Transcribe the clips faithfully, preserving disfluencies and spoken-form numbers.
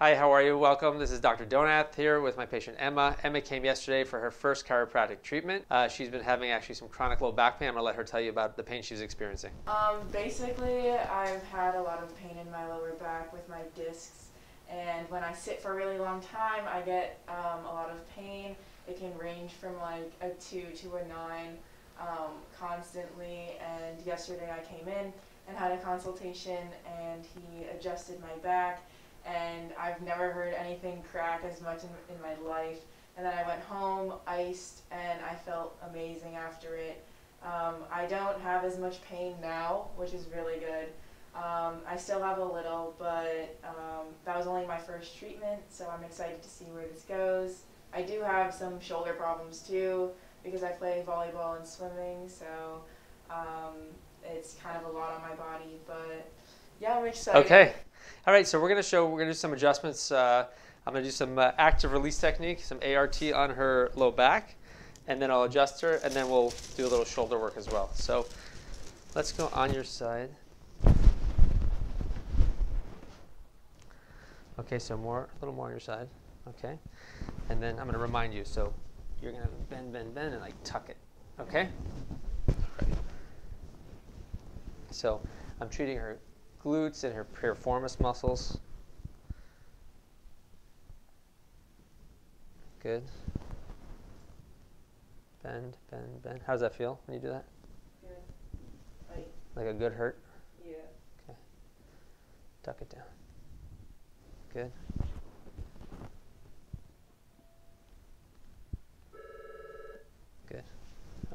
Hi, how are you? Welcome. This is Doctor Donath here with my patient Emma. Emma came yesterday for her first chiropractic treatment. Uh, she's been having actually some chronic low back pain. I'm going to let her tell you about the pain she's experiencing. Um, basically, I've had a lot of pain in my lower back with my discs, and when I sit for a really long time, I get um, a lot of pain. It can range from like a two to a nine um, constantly, and yesterday I came in and had a consultation, and he adjusted my back. And I've never heard anything crack as much in, in my life. And then I went home, iced, and I felt amazing after it. Um, I don't have as much pain now, which is really good. Um, I still have a little, but um, that was only my first treatment, so I'm excited to see where this goes. I do have some shoulder problems too, because I play volleyball and swimming, so um, it's kind of a lot on my body, but yeah, I'm excited. Okay. All right, so we're going to show, we're going to do some adjustments. Uh, I'm going to do some uh, active release technique, some A R T on her low back, and then I'll adjust her, and then we'll do a little shoulder work as well. So let's go on your side. Okay, so more, a little more on your side. Okay, and then I'm going to remind you, so you're going to bend, bend, bend, and like tuck it. Okay? All right. So I'm treating her glutes and her piriformis muscles. Good. Bend, bend, bend. How does that feel when you do that? Good. Like, like a good hurt? Yeah. Okay. Tuck it down. Good. Good.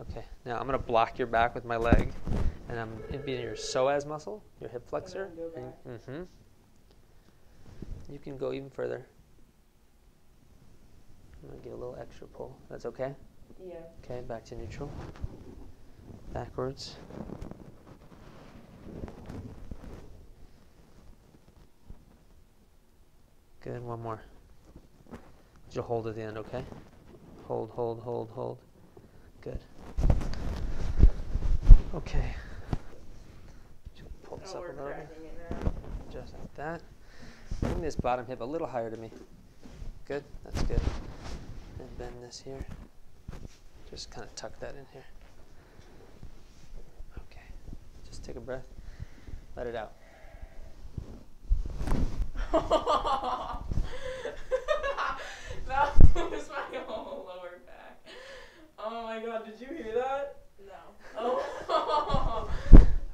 Okay. Now I'm going to block your back with my leg. And I'm impeding your psoas muscle, your hip flexor. And, mm-hmm. You can go even further. I'm going to give a little extra pull. That's okay? Yeah. Okay, back to neutral. Backwards. Good, one more. You'll hold at the end, okay? Hold, hold, hold, hold. Good. Okay. Up a little bit. Just like that. Bring this bottom hip a little higher to me. Good, that's good. And bend this here. Just kind of tuck that in here. Okay, just take a breath. Let it out. That was my whole lower back. Oh my God, did you hear that? No. Oh.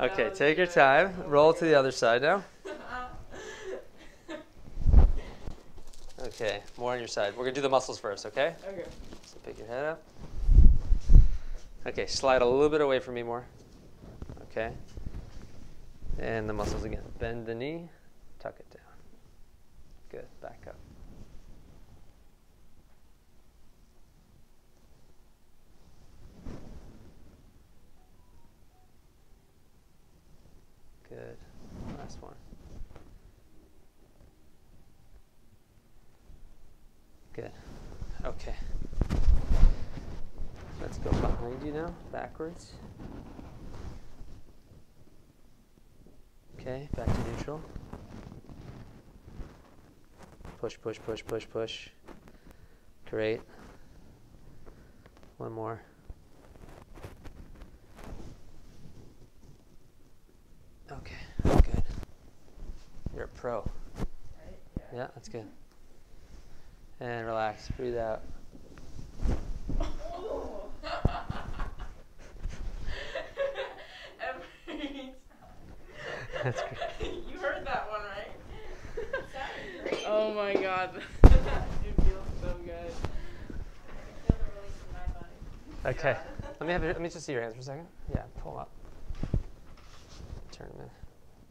Okay, take your time. Roll to the other side now. Okay, more on your side. We're going to do the muscles first, okay? Okay. So pick your head up. Okay, slide a little bit away from me more. Okay. And the muscles again. Bend the knee, tuck it down. Good, back up. Good. Last one. Good. Okay. Let's go behind you now, backwards. Okay, back to neutral. Push, push, push, push, push. Great. One more. Okay, good. You're a pro. Right? Yeah. Yeah, that's good. And relax, breathe out. Oh. Every time. That's great. You heard that one, right? That was great. Oh my God. It feels so good. I feel the release in my body. Okay. Yeah. Let me have a, let me just see your hands for a second. Yeah, pull them up. Turn them in.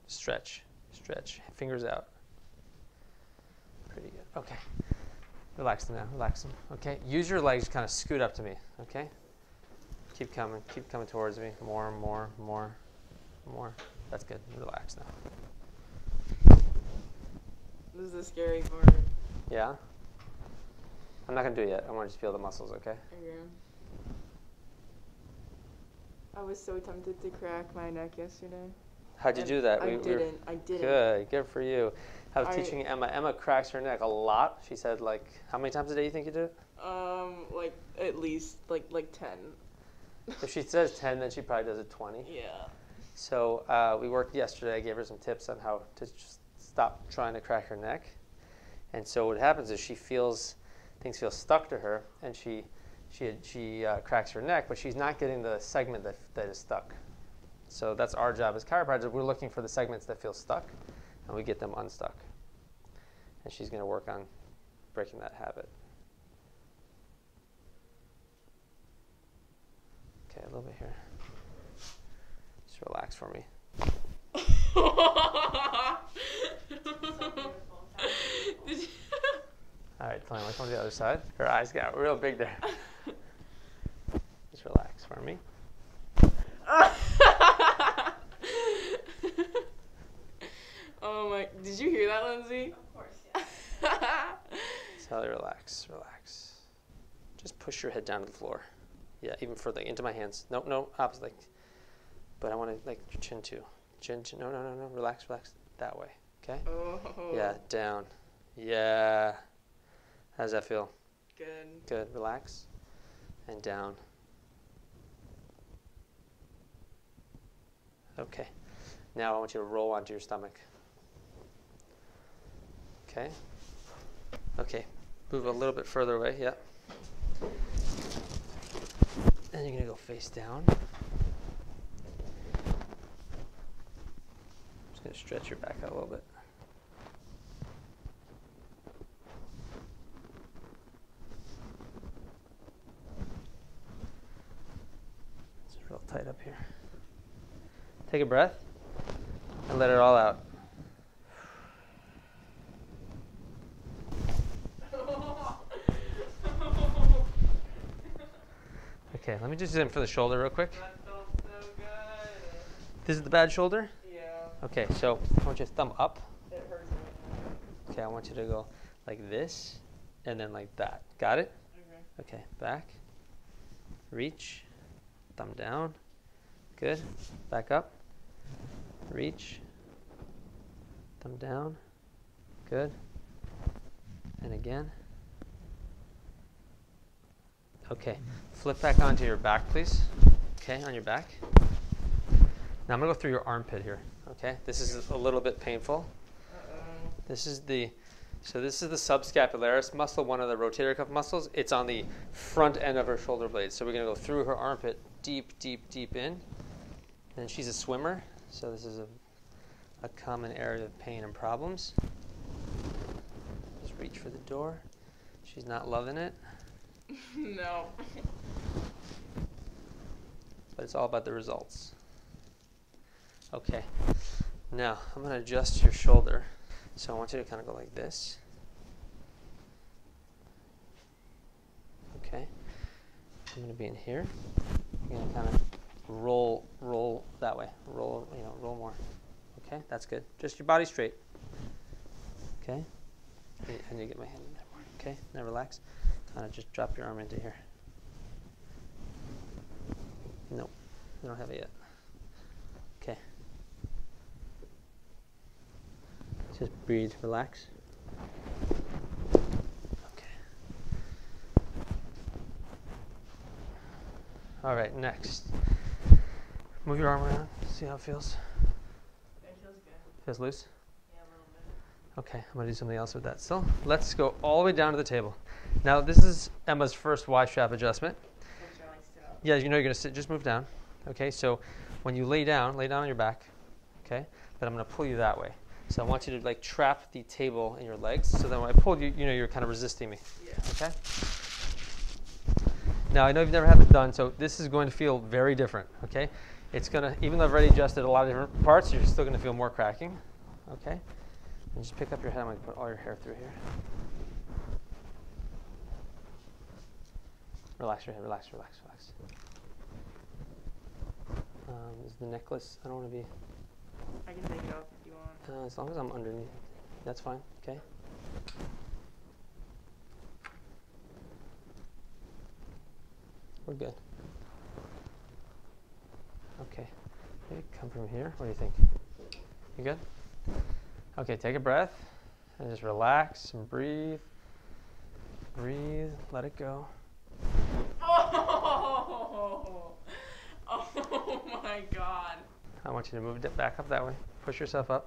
Stretch, stretch, fingers out. Pretty good. Okay. Relax them now, relax them. Okay. Use your legs to kind of scoot up to me. Okay. Keep coming, keep coming towards me. More, more, more, more. That's good. Relax now. This is the scary part. Yeah? I'm not going to do it yet. I want to just feel the muscles, okay? Okay. I was so tempted to crack my neck yesterday. How'd you do that? I we, didn't. We I didn't. Good. Good for you. I was I, teaching Emma. Emma cracks her neck a lot. She said, like, how many times a day you think you do it? Um, like, at least, like, like ten. If she says ten, then she probably does it twenty. Yeah. So uh, we worked yesterday. I gave her some tips on how to just stop trying to crack her neck. And so what happens is she feels, things feel stuck to her, and she, she, she uh, cracks her neck, but she's not getting the segment that, that is stuck. So that's our job as chiropractors. We're looking for the segments that feel stuck, and we get them unstuck. And she's going to work on breaking that habit. Okay, a little bit here. Just relax for me. All right, fine. Let's come to the other side. Her eyes got real big there. Just relax for me. Oh my! Did you hear that, Lindsay? Of course, yeah. Sally, relax, relax. Just push your head down to the floor. Yeah, even further into my hands. No, no, opposite. Like, but I want to like your chin too. Chin, chin. No, no, no, no. Relax, relax. That way. Okay. Oh. Yeah, down. Yeah. How does that feel? Good. Good. Relax. And down. Okay. Now I want you to roll onto your stomach. Okay. Okay. Move a little bit further away. Yeah. And you're going to go face down. I'm just going to stretch your back out a little bit. It's real tight up here. Take a breath and let it all out. Okay, let me just zoom for the shoulder real quick. That felt so good. This is the bad shoulder? Yeah. Okay, so I want your thumb up. It hurts me. Okay, I want you to go like this and then like that. Got it? Okay. Okay, back. Reach. Thumb down. Good. Back up. Reach. Thumb down. Good. And again. Okay, flip back onto your back, please. Okay, on your back. Now I'm gonna go through your armpit here. Okay, this is a little bit painful. Uh-oh. This is the, so this is the subscapularis muscle, one of the rotator cuff muscles. It's on the front end of her shoulder blade. So we're gonna go through her armpit, deep, deep, deep in. And she's a swimmer, so this is a, a common area of pain and problems. Just reach for the door. She's not loving it. No. But it's all about the results. Okay. Now, I'm going to adjust your shoulder. So I want you to kind of go like this. Okay. I'm going to be in here. You're going to kind of roll, roll that way. Roll, you know, roll more. Okay, that's good. Just your body straight. Okay. I need to get my hand in there more. Okay, now relax. Kind of just drop your arm into here. No, I don't have it yet. Okay. Just breathe, relax. Okay. All right, next. Move your arm around, see how it feels. It feels good. Feels loose? Yeah, a little bit. Okay, I'm gonna do something else with that. So let's go all the way down to the table. Now, this is Emma's first Y-strap adjustment. Make sure I sit up. Yeah, you know you're going to sit. Just move down. Okay, so when you lay down, lay down on your back. Okay, but I'm going to pull you that way. So I want you to, like, trap the table in your legs. So then when I pull you, you know, you're kind of resisting me. Yeah. Okay? Now, I know you've never had it done, so this is going to feel very different. Okay? It's going to, even though I've already adjusted a lot of different parts, you're still going to feel more cracking. Okay? And just pick up your head. I'm going to put all your hair through here. Relax your head, relax, relax, relax. Um, is the necklace, I don't want to be... I can take it off if you want. Uh, as long as I'm underneath, that's fine, okay? We're good. Okay, maybe come from here, what do you think? You good? Okay, take a breath and just relax and breathe. Breathe, let it go. Oh, oh my God. I want you to move it back up that way. Push yourself up.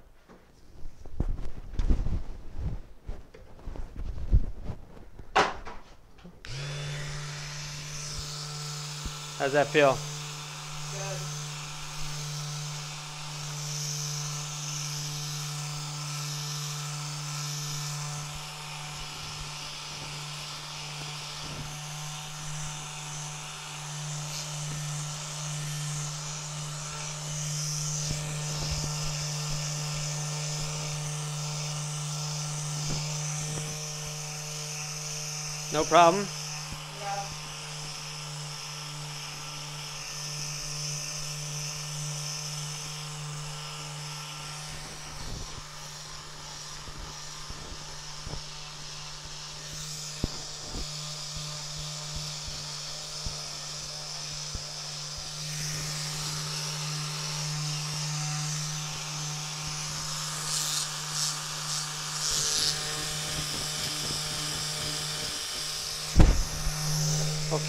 How's that feel? Good. No problem. Yeah.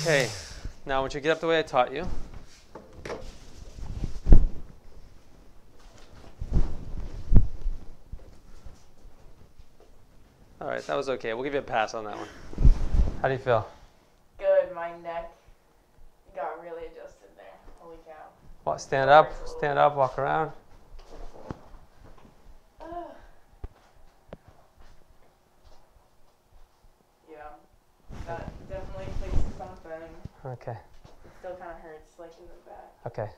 Okay, now I want you to get up the way I taught you. All right, that was okay. We'll give you a pass on that one. How do you feel? Good. My neck got really adjusted there. Holy cow. Well, stand up. Stand up. Walk around. Okay. It still kind of hurts, like in the back. Okay.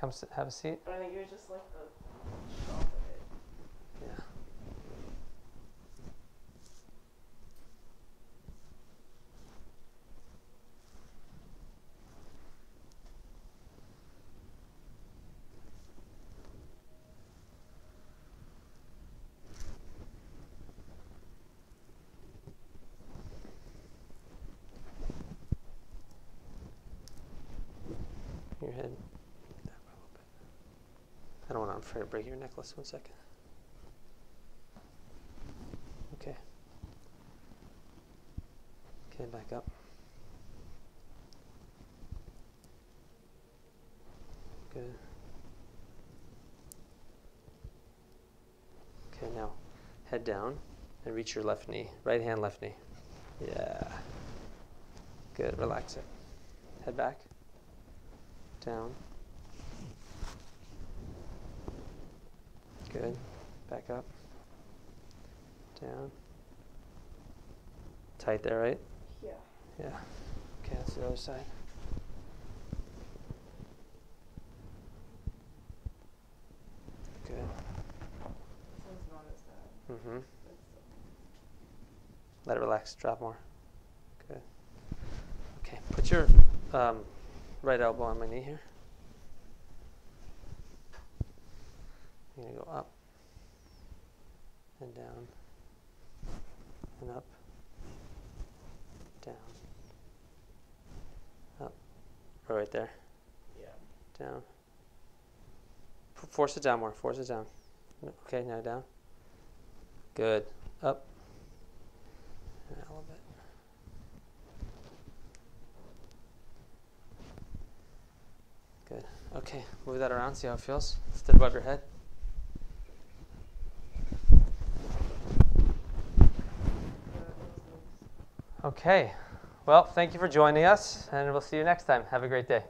Come sit, have a seat. But I think it was just like the shock of it. Yeah. Your head. I don't want to break your necklace. One second. Okay. Okay, back up. Good. Okay, now head down and reach your left knee. Right hand, left knee. Yeah. Good. Relax it. Head back. Down. Good. Back up. Down. Tight there, right? Yeah. Yeah. Okay, that's the other side. Good. This one's not as bad. Mm-hmm. Let it relax. Drop more. Good. Okay. Put your um, right elbow on my knee here. I'm going to go up and down and up, down, up. Right there. Yeah. Down. Force it down more. Force it down. Okay, now down. Good. Up. And a little bit. Good. Okay, move that around, see how it feels. Instead above your head. Okay, well, thank you for joining us, and we'll see you next time. Have a great day.